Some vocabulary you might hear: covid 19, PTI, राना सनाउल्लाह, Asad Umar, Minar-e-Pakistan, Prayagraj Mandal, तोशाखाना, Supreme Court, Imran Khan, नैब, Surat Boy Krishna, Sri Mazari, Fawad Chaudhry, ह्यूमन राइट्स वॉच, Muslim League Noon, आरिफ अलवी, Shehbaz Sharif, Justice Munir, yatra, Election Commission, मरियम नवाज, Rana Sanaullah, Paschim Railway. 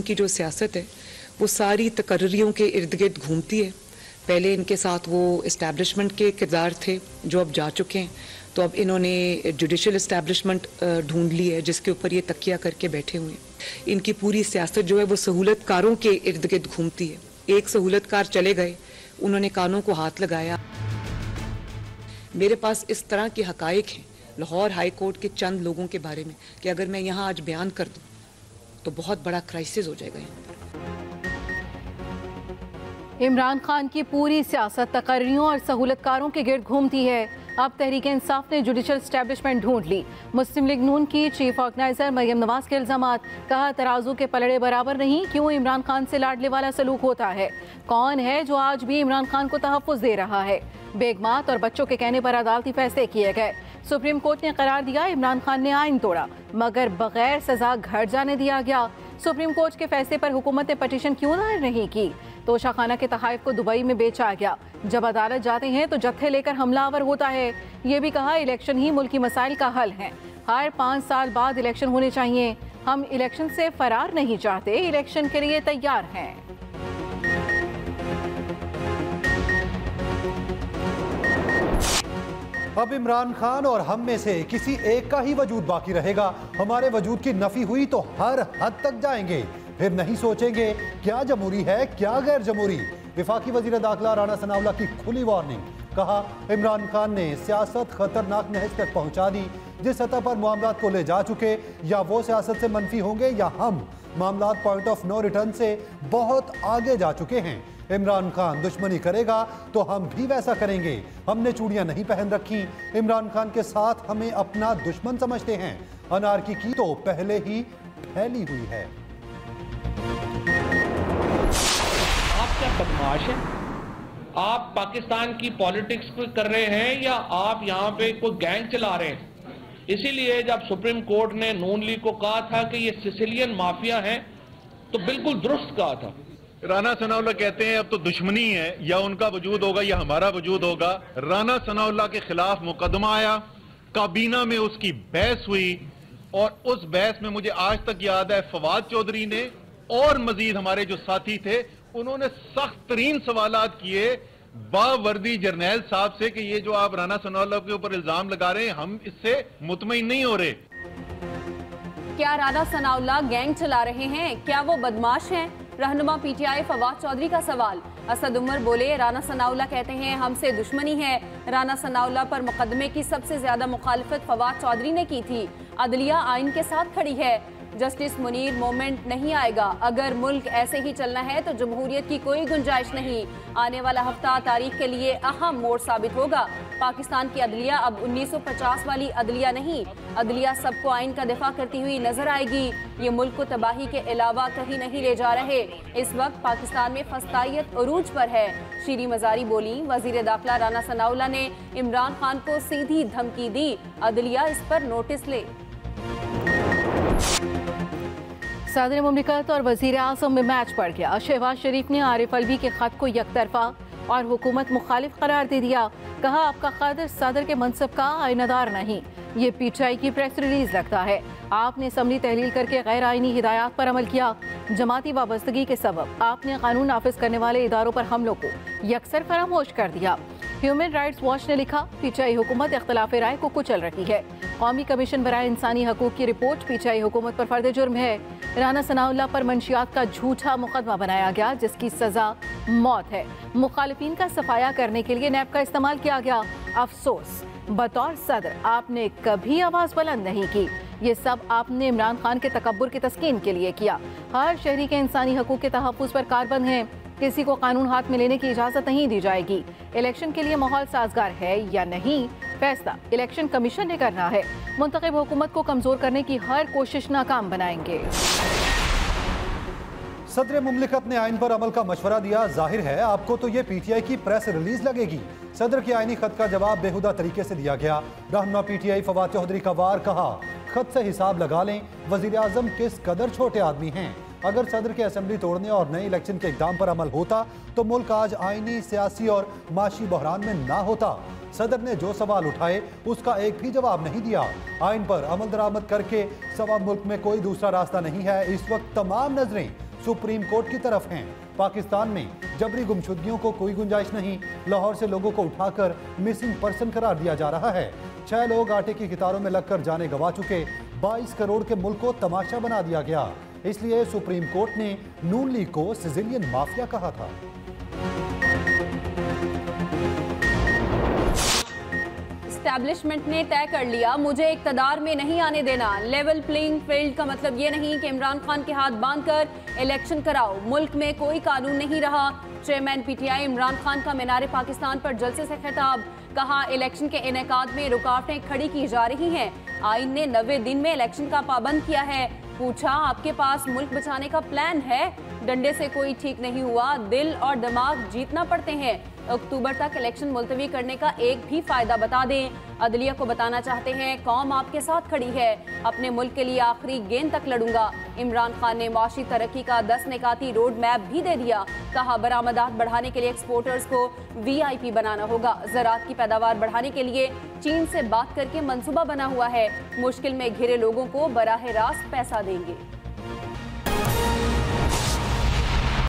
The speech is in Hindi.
उनकी जो सियासत है वो सारी तकर्रियों के इर्द गिर्द घूमती है। पहले इनके साथ वो इस्टेब्लिशमेंट के किरदार थे जो अब जा चुके हैं, तो अब इन्होंने जुडिशल इस्टेब्लिशमेंट ढूंढ ली है जिसके ऊपर ये तकिया करके बैठे हुए हैं। इनकी पूरी सियासत जो है वो सहूलतकारों के इर्द गिर्द घूमती है। एक सहूलतकार चले गए, उन्होंने कानों को हाथ लगाया। मेरे पास इस तरह के हकायक हैं लाहौर हाई कोर्ट के चंद लोगों के बारे में कि अगर मैं यहाँ आज बयान कर दूँ तो बहुत बड़ा क्राइसिस हो जाएगा यहाँ पर। इमरान खान की पूरी सियासत तकर्रियों और सहूलतकारों के गिर्द घूमती है। अब तहरीक इंसाफ ने जुडिशल स्टैब्लिशमेंट ढूंढ ली। मुस्लिम लीग नून की चीफ ऑर्गेनाइजर मरियम नवाज के इल्जामात, कहा तराजू के पलड़े बराबर नहीं, क्यों इमरान खान से लाडले वाला सलूक होता है। कौन है जो आज भी इमरान खान को तहफ़्फ़ुज़ दे रहा है? बेगमात और बच्चों के कहने पर अदालती फैसले किए गए। सुप्रीम कोर्ट ने करार दिया इमरान खान ने आईन तोड़ा, मगर बगैर सजा घर जाने दिया गया। सुप्रीम कोर्ट के फैसले पर हुकूमत ने पटिशन क्यों दायर नहीं की? तोशाखाना के तहाइफ को दुबई में बेचा गया। जब अदालत जाते हैं तो जत्थे लेकर हमलावर होता है। ये भी कहा इलेक्शन ही मुल्की मसाइल का हल है, हर 5 साल बाद इलेक्शन होने चाहिए। हम इलेक्शन से फरार नहीं चाहते, इलेक्शन के लिए तैयार हैं। अब इमरान खान और हम में से किसी एक का ही वजूद बाकी रहेगा। हमारे वजूद की नफी हुई तो हर हद तक जाएंगे, फिर नहीं सोचेंगे क्या जमहूरी है क्या गैर जमहूरी। वफाकी वजीर दाखिला राणा सनाउल्लाह की खुली वार्निंग, कहा इमरान खान ने सियासत खतरनाक नहज तक पहुंचा दी। जिस सतह पर मामलात को ले जा चुके, या वो सियासत से मनफी होंगे या हम मामलात पॉइंट ऑफ नो रिटर्न से बहुत आगे जा चुके हैं। इमरान खान दुश्मनी करेगा तो हम भी वैसा करेंगे। हमने चूड़ियां नहीं पहन रखी, इमरान खान के साथ हमें अपना दुश्मन समझते हैं। अनारकी की तो पहले ही फैली हुई है। आप क्या बदमाश हैं? आप पाकिस्तान की पॉलिटिक्स कर रहे हैं या आप यहाँ पे कोई गैंग चला रहे हैं? इसीलिए जब सुप्रीम कोर्ट ने नून लीग को कहा था कि ये सिसिलियन माफिया हैं, तो बिल्कुल दुरुस्त कहा था। राना सनाउल्लाह कहते हैं अब तो दुश्मनी है, या उनका वजूद होगा या हमारा वजूद होगा। राना सनाउल्लाह के खिलाफ मुकदमा आया, काबीना में उसकी बहस हुई, और उस बहस में मुझे आज तक याद है फवाद चौधरी ने और मजीद हमारे जो साथी थे उन्होंने सख्त तरीन सवालात किए बावर्दी जर्नैल साहब से कि ये जो आप राना सनाउल्लाह के ऊपर इल्जाम लगा रहे हैं हम इससे मुतमईन नहीं हो रहे। क्या राना सनाउल्लाह गैंग चला रहे हैं? क्या वो बदमाश हैं? रहनुमा पीटीआई फवाद चौधरी का सवाल। असद उमर बोले राना सनाउल्लाह कहते हैं हमसे दुश्मनी है। राना सनाउल्लाह पर मुकदमे की सबसे ज्यादा मुखालफत फवाद चौधरी ने की थी। अदलिया आइन के साथ खड़ी है। जस्टिस मुनीर मोमेंट नहीं आएगा। अगर मुल्क ऐसे ही चलना है तो जमहूरियत की कोई गुंजाइश नहीं। आने वाला हफ्ता तारीख के लिए अहम मोड़ साबित होगा। पाकिस्तान की अदलिया अब 1950 वाली अदलिया नहीं, अदलिया सबको आइन का दिफा करती हुई नजर आएगी। ये मुल्क को तबाही के अलावा कहीं नहीं ले जा रहे। इस वक्त पाकिस्तान में फस्तायत अरूज पर है। श्री मजारी बोली वजीर दाखिला राना सनाउल्लाह ने इमरान खान को सीधी धमकी दी, अदलिया इस पर नोटिस ले। सदर मुमलिकत और वजीर आज़म में मैच पड़ गया। शहबाज शरीफ ने आरिफ अलवी के खत को यकतरफा और हुकूमत मुखालिफ करार दे दिया। कहा आपका खत सदर के मनसब का आइनादार नहीं, ये पीटीआई की प्रेस रिलीज लगता है। आपने असम्बली तहलील करके गैर आइनी हिदायत पर अमल किया। जमाती वाबस्तगी के सबब आपने कानून नाफिज करने वाले इदारों पर हमलों को यकसर फरामोश कर दिया। ह्यूमन राइट्स वॉच ने लिखा पीटीआई हुकूमत इख्तलाफ राय को कुचल रही है। कौमी कमीशन बराए इंसानी हकूक की रिपोर्ट पीटीआई हुकूमत पर फर्द जुर्म है। राना सनाउल्लाह पर मंशियात का झूठा मुकदमा बनाया गया जिसकी सजा मौत है। मुखालिफिन का सफाया करने के लिए नैब का इस्तेमाल किया गया। अफसोस बतौर सदर आपने कभी आवाज़ बुलंद नहीं की। ये सब आपने इमरान खान के तकब्बुर की तस्कीन के लिए किया। हर शहरी के इंसानी हकूक के तहफ़्फ़ुज़ पर कारबंद हैं, किसी को कानून हाथ में लेने की इजाज़त नहीं दी जाएगी। इलेक्शन के लिए माहौल साजगार है या नहीं, फैसला इलेक्शन कमीशन ने करना है। मुंतखब हुकूमत को कमज़ोर करने की हर कोशिश नाकाम बनाएंगे। सदर मुमलिकत ने आइन पर अमल का मशवरा दिया। जाहिर है आपको तो ये पीटीआई की प्रेस रिलीज लगेगी। सदर के आइनी खत का जवाब बेहुदा तरीके से दिया गया। रहनुमा पीटीआई फवाद चौधरी का वार, कहा खत से हिसाब लगा लें वजीर आजम किस कदर छोटे आदमी हैं। अगर सदर के असेंबली तोड़ने और नए इलेक्शन के इकदाम पर अमल होता तो मुल्क आज आइनी, सियासी और माशी बहरान में ना होता। सदर ने जो सवाल उठाए उसका एक भी जवाब नहीं दिया। आइन पर अमल दरामद करके सवा मुल्क में कोई दूसरा रास्ता नहीं है। इस वक्त तमाम नजरें सुप्रीम कोर्ट की तरफ हैं। पाकिस्तान में जबरी गुमशुदगियों को कोई गुंजाइश नहीं। लाहौर से लोगों को उठाकर मिसिंग पर्सन करार दिया जा रहा है। 6 लोग आटे की कतारों में लगकर जाने गंवा चुके। 22 करोड़ के मुल्क को तमाशा बना दिया गया। इसलिए सुप्रीम कोर्ट ने नून लीग को सिजिलियन माफिया कहा था। एस्टैब्लिशमेंट ने तय कर लिया, मुझे इक्तदार में नहीं आने देना। लेवल प्लेइंग फील्ड का मतलब ये नहीं कि इमरान खान के हाथ बांधकर इलेक्शन कराओ। मुल्क में कोई कानून नहीं रहा। चेयरमैन पीटीआई इमरान खान का मीनार-ए-पाकिस्तान पर जलसे से खिताब। कहा, इलेक्शन के इनेकाद में रुकावटें खड़ी की जा रही हैं। आईन ने 90 दिन में इलेक्शन का पाबंद किया है। पूछा, आपके पास मुल्क बचाने का प्लान है? डंडे से कोई ठीक नहीं हुआ, दिल और दिमाग जीतना पड़ते हैं। अक्टूबर तक इलेक्शन मुलतवी करने का एक भी फायदा बता दें। अदलिया को बताना चाहते हैं, कौम आपके साथ खड़ी है। अपने मुल्क के लिए आखिरी गेंद तक लड़ूंगा। इमरान खान ने माशी तरक्की का 10 निकाती रोड मैप भी दे दिया। कहा, बरामदात बढ़ाने के लिए एक्सपोर्टर्स को VIP बनाना होगा। ज़राअत की पैदावार बढ़ाने के लिए चीन से बात करके मनसूबा बना हुआ है। मुश्किल में घिरे लोगों को बराह रास्त पैसा देंगे।